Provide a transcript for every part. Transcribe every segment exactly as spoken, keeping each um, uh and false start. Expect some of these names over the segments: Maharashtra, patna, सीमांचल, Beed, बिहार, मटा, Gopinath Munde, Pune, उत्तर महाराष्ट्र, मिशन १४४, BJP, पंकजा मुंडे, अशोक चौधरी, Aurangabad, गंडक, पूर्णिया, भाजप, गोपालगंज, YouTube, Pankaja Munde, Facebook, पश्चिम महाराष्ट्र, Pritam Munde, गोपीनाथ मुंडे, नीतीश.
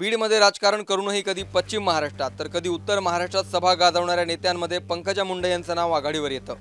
बीडमध्ये राजकारण करूनही कधी पश्चिम महाराष्ट्रात तर कधी उत्तर महाराष्ट्रात सभा गाजवणाऱ्या नेत्यांमध्ये पंकजा मुंडे यांचं नाव आघाडीवर येतं।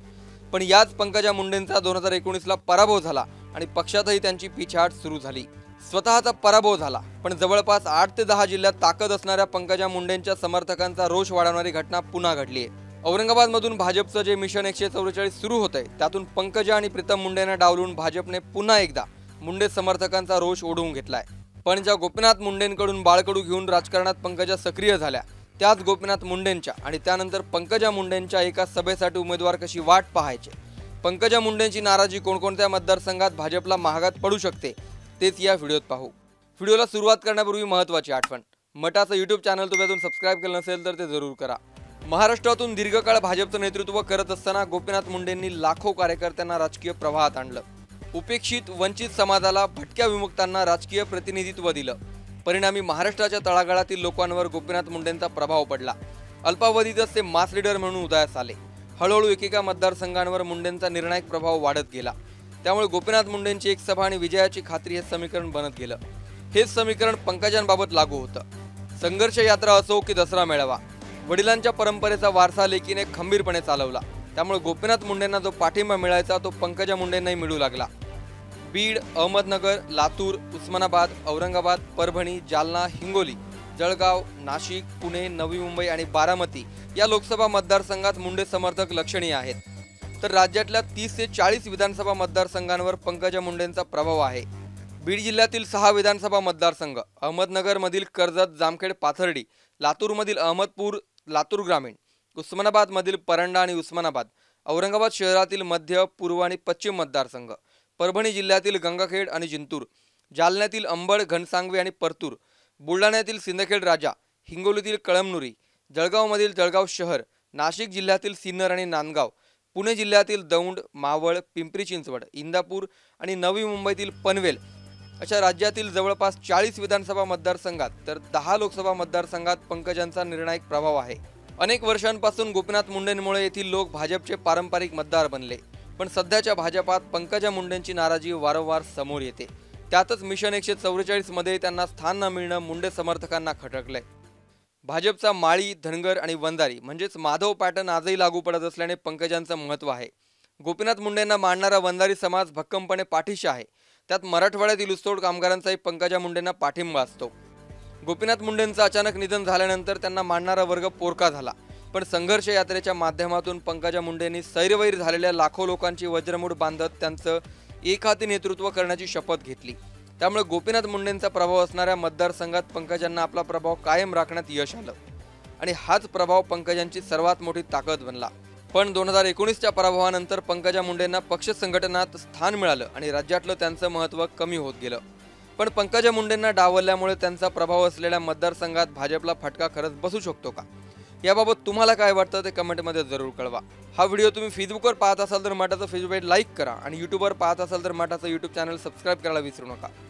पण याच पंकजा मुंडेंचा दोन हजार एकोणीसला पराभव झाला आणि पक्षातही त्यांची पिछाड सुरू झाली। स्वतःचा पराभव झाला पण जवळपास आठ ते दहा जिल्ह्यात ताकद असणाऱ्या पंकजा मुंडेंच्या समर्थकांचा रोष वाढवणारी घटना पुन्हा घडली आहे। औरंगाबाद मधून भाजपचं जे मिशन एकशे चौवेचाळीस सुरू होतंय त्यातून पंकजा आणि प्रीतम मुंडेंना डावलून भाजपने पुन्हा एकदा मुंडे समर्थकांचा रोष ओढवून घेतलाय। पण ज्या गोपीनाथ मुंडेंकडून बाळकडू घेऊन राजकारणात पंकजा सक्रिय झाल्या त्याच गोपीनाथ मुंडेंच्या आणि त्यानंतर पंकजा मुंडेंच्या एका सभेसाठी उमेदवार कशी वाट पाहायची, पंकजा मुंडेंची नाराजी कोणकोणत्या मतदारसंघात भाजपला महागात पडू शकते तेच या व्हिडिओत पाहू। व्हिडिओला सुरुवात करण्यापूर्वी महत्त्वाची आठवण, मटाचं यूट्यूब चॅनल तुम्ही अजून सबस्क्राइब केलं नसेल तर ते जरूर करा। महाराष्ट्रातून दीर्घकाळ भाजपचं नेतृत्व करत असताना गोपीनाथ मुंडेंनी लाखो कार्यकर्त्यांना राजकीय प्रवाहात आणलं। उपेक्षित वंचित समाजाला भटक्या विमुक्तांना राजकीय प्रतिनिधित्व दिलं। परिणामी महाराष्ट्राच्या तळागाळातील लोकांवर गोपीनाथ मुंडेंचा प्रभाव पडला। अल्पावधीतच ते मास लीडर म्हणून उदयास आले। हळूहळू एकेका मतदारसंघांवर मुंडेंचा निर्णायक प्रभाव वाढत गेला। त्यामुळे गोपीनाथ मुंडेंची एक सभा आणि विजयाची खात्री हे समीकरण बनत गेलं। हेच समीकरण पंकजांबाबत लागू होतं। संघर्ष यात्रा असो की दसरा मेळावा, वडिलांच्या परंपरेचा वारसा लेकीने खंबीरपणे चालवला। त्यामुळे गोपीनाथ मुंडेंना जो पाठिंबा मिळायचा तो पंकजा मुंडेंनाही मिळू लागला। बीड, अहमदनगर, लातूर, उस्मानाबाद, औरंगाबाद, परभणी, जालना, हिंगोली, जळगाव, नाशिक, पुणे, नवी मुंबई आणि बारामती या लोकसभा मतदारसंघात मुंडे समर्थक लक्षणीय आहेत। तर राज्यातल्या तीस ते चाळीस विधानसभा मतदारसंघांवर पंकजा मुंडेंचा प्रभाव आहे। बीड जिल्ह्यातील सहा विधानसभा मतदारसंघ, अहमदनगरमधील कर्जत, जामखेड, पाथर्डी, लातूरमधील अहमदपूर, लातूर ग्रामीण, उस्मानाबादमधील परंडा आणि उस्मानाबाद, औरंगाबाद शहरातील मध्य, पूर्व आणि पश्चिम मतदारसंघ, परभणी जिल्ह्यातील गंगाखेड आणि जिंतूर, जालन्यातील अंबड, घनसांगवी आणि परतूर, बुलढाण्यातील सिंदखेड राजा, हिंगोलीतील कळमनुरी, जळगावमधील जळगाव शहर, नाशिक जिल्ह्यातील सिन्नर आणि नांदगाव, पुणे जिल्ह्यातील दौंड, मावळ, पिंपरी चिंचवड, इंदापूर आणि नवी मुंबईतील पनवेल अशा राज्यातील जवळपास चाळीस विधानसभा मतदारसंघात तर दहा लोकसभा मतदारसंघात पंकजांचा निर्णायक प्रभाव आहे। अनेक वर्षांपासून गोपीनाथ मुंडेंमुळे येथील लोक भाजपचे पारंपरिक मतदार बनले। पण सध्याच्या भाजपात पंकजा मुंडेंची नाराजी वारंवार समोर येते। त्यातच मिशन एकशे चौवेचाळीस मध्ये त्यांना स्थान न मिळणं मुंडे समर्थकांना खटकलंय। भाजपचा माळी, धनगर आणि वंजारी म्हणजेच माधव पॅटर्न आजही लागू पडत असल्याने पंकजांचं महत्त्व आहे। गोपीनाथ मुंडेंना मानणारा वंजारी समाज भक्कमपणे पाठीशी आहे। त्यात मराठवाड्यातील ऊसतोड कामगारांचाही पंकजा मुंडेंना पाठिंबा असतो। गोपीनाथ मुंडेंचं अचानक निधन झाल्यानंतर त्यांना मानणारा वर्ग पोरका झाला। पण संघर्ष यात्रेच्या माध्यमातून पंकजा मुंडेंनी सैरवैर झालेल्या लाखो लोकांची वज्रमूठ बांधत त्यांचं एकहाती नेतृत्व करण्याची शपथ घेतली। त्यामुळे गोपीनाथ मुंडेंचा प्रभाव असणाऱ्या मतदारसंघात पंकजांना आपला प्रभाव कायम राखण्यात यश आलं आणि हाच प्रभाव पंकजांची सर्वात मोठी ताकद बनला। पण दोन हजार एकोणीसच्या पराभवानंतर पंकजा मुंडेंना पक्ष संघटनात स्थान मिळालं आणि राज्यातलं त्यांचं महत्त्व कमी होत गेलं। पण पंकजा मुंडेंना डावलल्यामुळे त्यांचा प्रभाव असलेल्या मतदारसंघात भाजपला फटका खरंच बसू शकतो का, याबाबत तुम्हाला काय वाटतं ते कमेंटमध्ये जरूर कळवा। हा व्हिडिओ तुम्ही फेसबुकवर पाहत असाल तर मटाचं फेसबुक पेज लाईक करा आणि यूट्यूबवर पाहत असाल तर मटाचं यूट्यूब चॅनल सबस्क्राईब करायला विसरू नका।